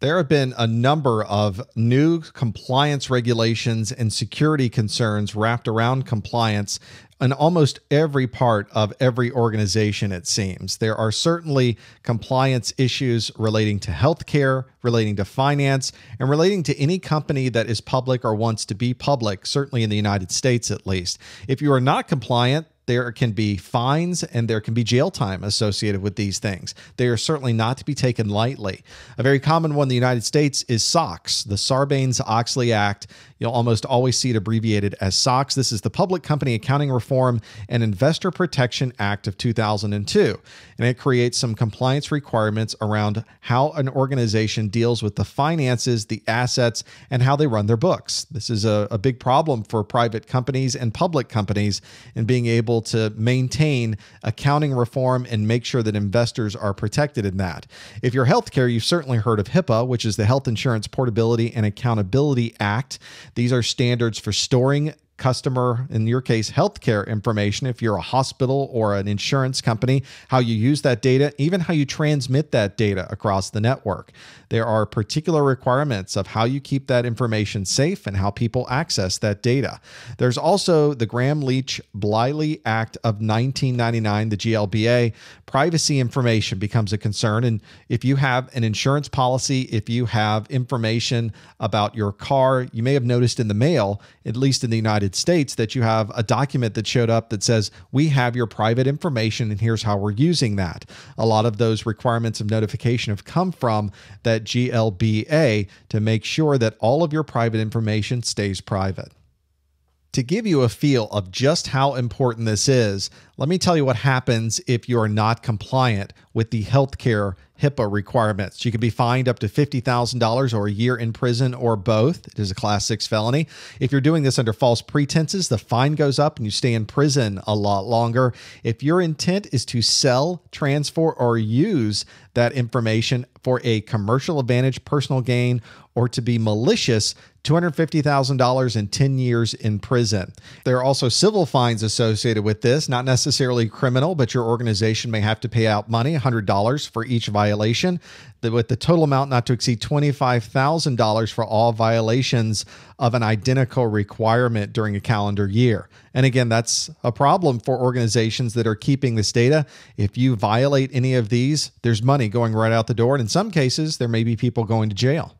There have been a number of new compliance regulations and security concerns wrapped around compliance in almost every part of every organization, it seems. There are certainly compliance issues relating to healthcare, relating to finance, and relating to any company that is public or wants to be public, certainly in the United States at least. If you are not compliant, there can be fines and there can be jail time associated with these things. They are certainly not to be taken lightly. A very common one in the United States is SOX, the Sarbanes-Oxley Act. You'll almost always see it abbreviated as SOX. This is the Public Company Accounting Reform and Investor Protection Act of 2002. And it creates some compliance requirements around how an organization deals with the finances, the assets, and how they run their books. This is a big problem for private companies and public companies in being able to maintain accounting reform and make sure that investors are protected in that. If you're healthcare, you've certainly heard of HIPAA, which is the Health Insurance Portability and Accountability Act. These are standards for storing customer, in your case, healthcare information, if you're a hospital or an insurance company, how you use that data, even how you transmit that data across the network. There are particular requirements of how you keep that information safe and how people access that data. There's also the Gramm-Leach-Bliley Act of 1999, the GLBA. Privacy information becomes a concern. And if you have an insurance policy, if you have information about your car, you may have noticed in the mail, at least in the United States, that you have a document that showed up that says, we have your private information and here's how we're using that. A lot of those requirements of notification have come from that GLBA to make sure that all of your private information stays private. To give you a feel of just how important this is, let me tell you what happens if you're not compliant with the healthcare HIPAA requirements. You could be fined up to $50,000 or a year in prison or both. It is a class 6 felony. If you're doing this under false pretenses, the fine goes up and you stay in prison a lot longer. If your intent is to sell, transfer, or use that information for a commercial advantage, personal gain, or to be malicious, $250,000 and 10 years in prison. There are also civil fines associated with this, not necessarily criminal, but your organization may have to pay out money, $100 for each violation, with the total amount not to exceed $25,000 for all violations of an identical requirement during a calendar year. And again, that's a problem for organizations that are keeping this data. If you violate any of these, there's money going right out the door. And in some cases, there may be people going to jail.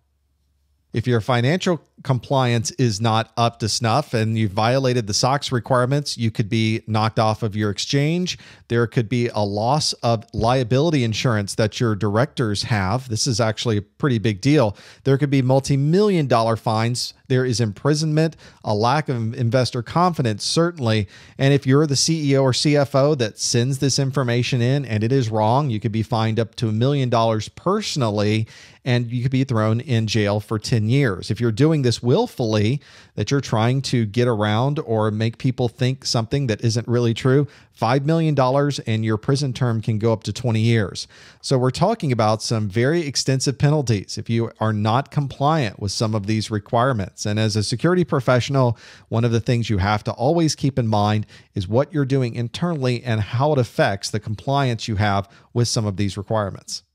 If your financial compliance is not up to snuff and you violated the SOX requirements, you could be knocked off of your exchange. There could be a loss of liability insurance that your directors have. This is actually a pretty big deal. There could be multi-million-dollar fines. There is imprisonment, a lack of investor confidence, certainly. And if you're the CEO or CFO that sends this information in and it is wrong, you could be fined up to $1 million personally, and you could be thrown in jail for 10 years. If you're doing this willfully, that you're trying to get around or make people think something that isn't really true, $5 million and your prison term can go up to 20 years. So we're talking about some very extensive penalties if you are not compliant with some of these requirements. And as a security professional, one of the things you have to always keep in mind is what you're doing internally and how it affects the compliance you have with some of these requirements.